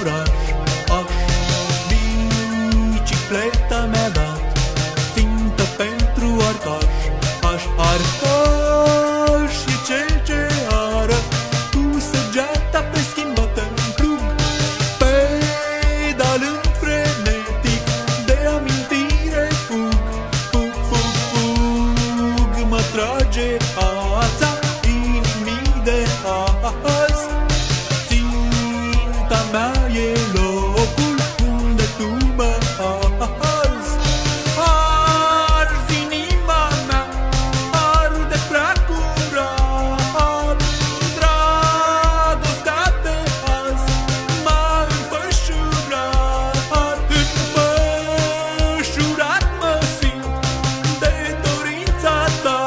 oraș. Aș bicicleta mea da, țintă pentru arcaș. Aș arcaș și cel ce ară, cu săgeata pe schimbată în plug, pedalând frenetic, de amintire fug. Fug, fug, fug, mă trage ața inimii de azi. Ținta mea e locul unde tu mă azi. Arzi inima mea, arde prea curat, dragostea de azi m-a înfășurat. Înfășurat mă simt de dorința ta,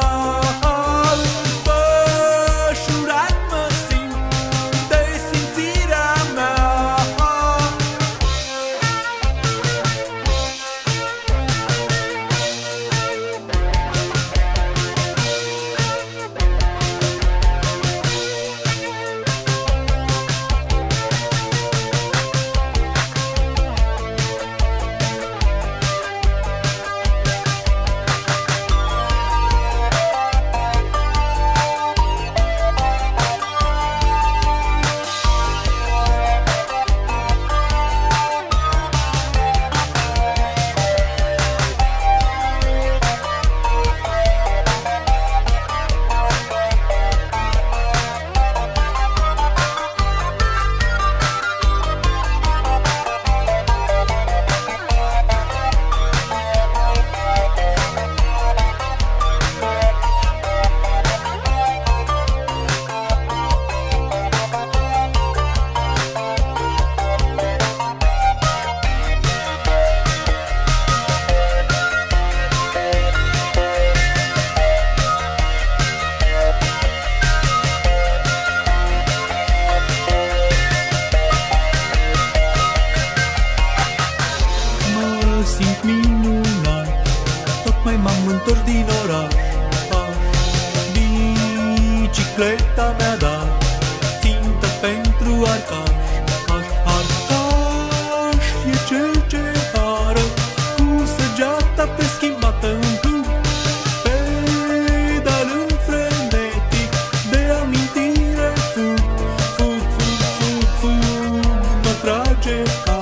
simt minunat, tocmai m-am întors din oraș. Aș bicicleta mea da, țintă pentru arcaș. Aș arcaș e cel ce ară, cu săgeata pe schimbată în plug, pedalând frenetic, de amintire fug. Fug, fug, fug, fug, mă trage